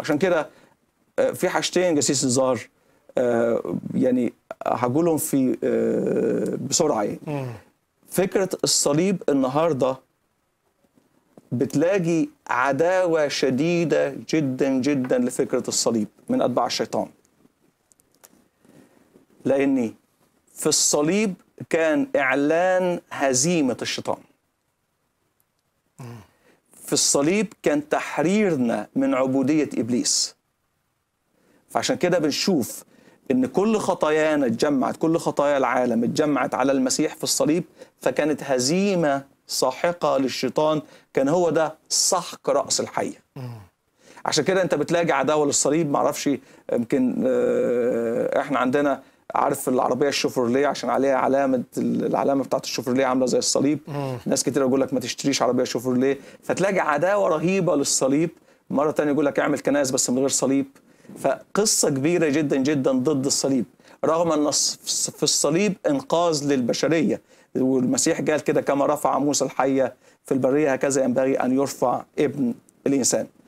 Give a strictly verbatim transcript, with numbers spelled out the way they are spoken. عشان كده في حاجتين جاسيس الظاهر يعني هقولهم في بسرعه. يعني فكره الصليب النهارده بتلاقي عداوه شديده جدا جدا لفكره الصليب من اتباع الشيطان، لان في الصليب كان اعلان هزيمه الشيطان. في الصليب كان تحريرنا من عبوديه ابليس. فعشان كده بنشوف ان كل خطايانا اتجمعت، كل خطايا العالم اتجمعت على المسيح في الصليب، فكانت هزيمه ساحقه للشيطان، كان هو ده سحق راس الحيه. عشان كده انت بتلاقي عداوه للصليب، معرفش يمكن احنا عندنا عارف العربيه الشوفرليه عشان عليها علامه، العلامه بتاعت الشوفرليه عامله زي الصليب، ناس كتير يقول لك ما تشتريش عربيه شوفرليه، فتلاقي عداوه رهيبه للصليب، مره ثانيه يقول لك اعمل كنائس بس من غير صليب. فقصه كبيره جدا جدا ضد الصليب، رغم ان في الصليب انقاذ للبشريه، والمسيح قال كده: كما رفع موسى الحيه في البريه هكذا ينبغي ان يرفع ابن الانسان.